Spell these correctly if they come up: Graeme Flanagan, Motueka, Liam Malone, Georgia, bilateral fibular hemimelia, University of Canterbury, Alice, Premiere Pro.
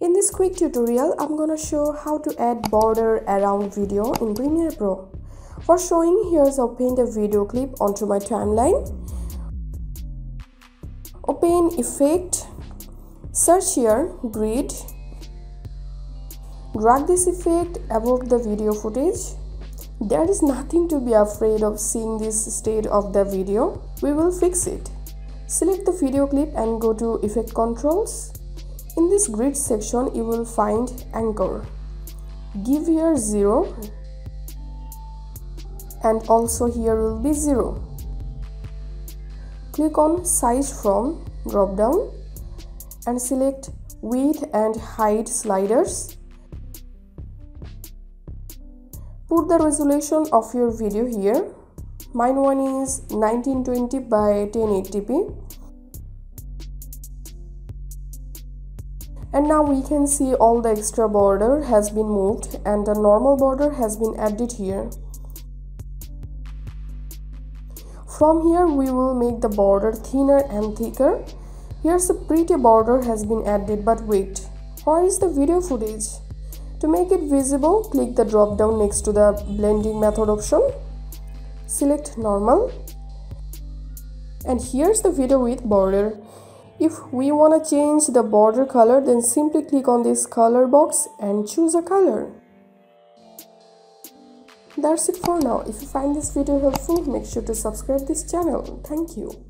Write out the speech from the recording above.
In this quick tutorial, I'm gonna show how to add border around video in Premiere Pro. For showing, here's open the video clip onto my timeline. Open effect, search here grid, drag this effect above the video footage. There is nothing to be afraid of seeing this state of the video. We will fix it. Select the video clip and go to effect controls. In this grid section, you will find anchor. Give here 0 and also here will be 0. Click on size from drop down and select width and height sliders. Put the resolution of your video here. Mine one is 1920 by 1080p. And now we can see all the extra border has been moved and the normal border has been added here. From here we will make the border thinner and thicker. Here's a pretty border has been added, but wait, where is the video footage? To make it visible, click the drop down next to the blending method option. Select normal. And here's the video with border. If we want to change the border color, then simply click on this color box and choose a color. That's it for now. If you find this video helpful, make sure to subscribe this channel. Thank you.